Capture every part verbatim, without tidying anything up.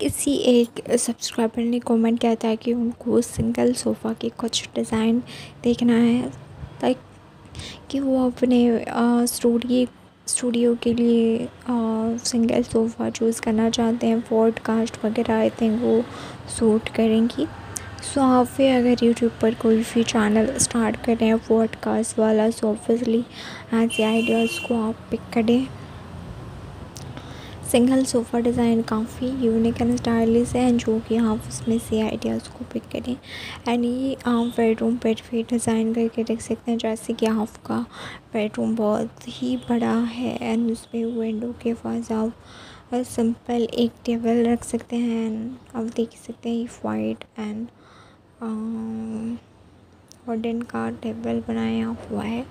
किसी एक सब्सक्राइबर ने कमेंट किया था कि उनको सिंगल सोफ़ा के कुछ डिज़ाइन देखना है ताकि कि वो अपने स्टूडियो स्टूडियो के लिए आ, सिंगल सोफ़ा चूज़ करना चाहते हैं। पॉडकास्ट वगैरह आई थिंक वो सूट करेंगी। सो आप भी अगर यूट्यूब पर कोई भी चैनल स्टार्ट करें पॉडकास्ट वाला, सो ऑब्वियसली ऐसे आइडियाज़ को आप पिक करें। सिंगल सोफ़ा डिज़ाइन काफ़ी यूनिक एंड स्टाइलिश है, जो कि आप उसमें से आइडियाज़ को पिक करें एंड ये आप बेडरूम पर भी डिज़ाइन करके रख सकते हैं। जैसे कि आपका बेडरूम बहुत ही बड़ा है एंड उसमें विंडो के पास आप सिंपल एक टेबल रख सकते हैं एंड आप देख सकते हैं वाइट एंड वुडन का टेबल बनाया हुआ है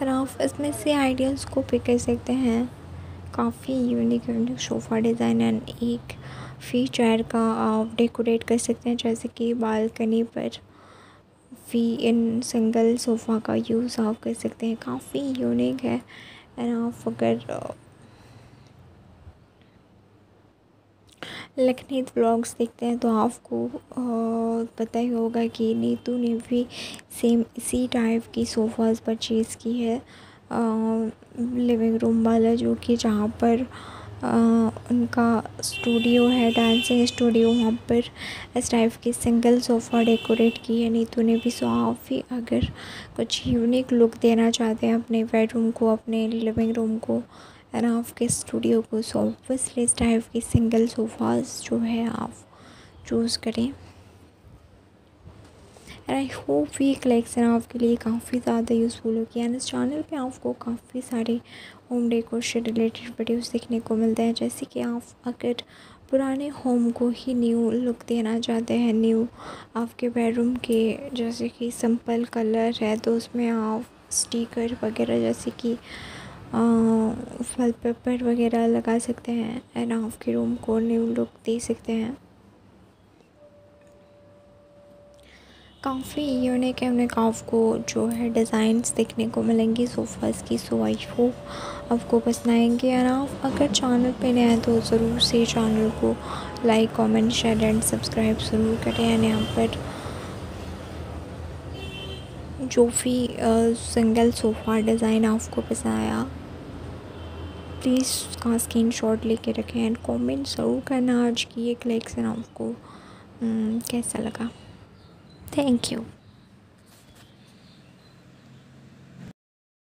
और आप इसमें से आइडियाज़ को पिक कर सकते हैं। काफ़ी unique unique sofa design and एक फीचर का आप डेकोरेट कर सकते हैं। जैसे कि बालकनी पर भी इन सिंगल सोफ़ा का यूज़ आप कर सकते हैं। काफ़ी यूनिक है एंड आप अगर लखनीत व्लॉग्स देखते हैं तो आपको पता ही होगा कि नीतू ने भी सेम इसी टाइप की सोफ़ाज़ परचेज़ की है लिविंग रूम वाला, जो कि जहाँ पर आ, उनका स्टूडियो है, डांसिंग स्टूडियो, वहाँ पर इस टाइप की सिंगल सोफ़ा डेकोरेट की है नीतू ने भी। सो आप भी अगर कुछ यूनिक लुक देना चाहते हैं अपने बेडरूम को, अपने लिविंग रूम को एंड आपके स्टूडियो को, सो ऑब्वियसली इस टाइप की सिंगल सोफ़ाज जो है आप चूज़ करें। एंड आई होप ये कलेक्शन आपके लिए काफ़ी ज़्यादा यूज़फुल होगी एंड इस चैनल पे आपको काफ़ी सारे होम डेकोर से रिलेटेड वीडियोस देखने को मिलते हैं। जैसे कि आप अगर पुराने होम को ही न्यू लुक देना चाहते हैं, न्यू आपके बेडरूम के, जैसे कि सिंपल कलर है तो उसमें आप स्टिकर वगैरह जैसे कि वॉलपेपर वगैरह लगा सकते हैं एंड आपके रूम को न्यू लुक दे सकते हैं। काफ़ी यूनिक यूनिक आपको जो है डिज़ाइंस देखने को मिलेंगी सोफ़ाज़ की। सो आई होप आपको पसंद आएंगे एंड आप अगर चैनल पे नए हैं तो ज़रूर से चैनल को like, comment, share and subscribe ज़रूर करें। एंड यहाँ पर जो भी सिंगल सोफ़ा डिज़ाइन आपको पसंद आया प्लीज़ उसका स्क्रीन शॉट लेके रखें एंड कमेंट ज़रूर करना आज की ये कलेक्शन आपको कैसा लगा। Thank you.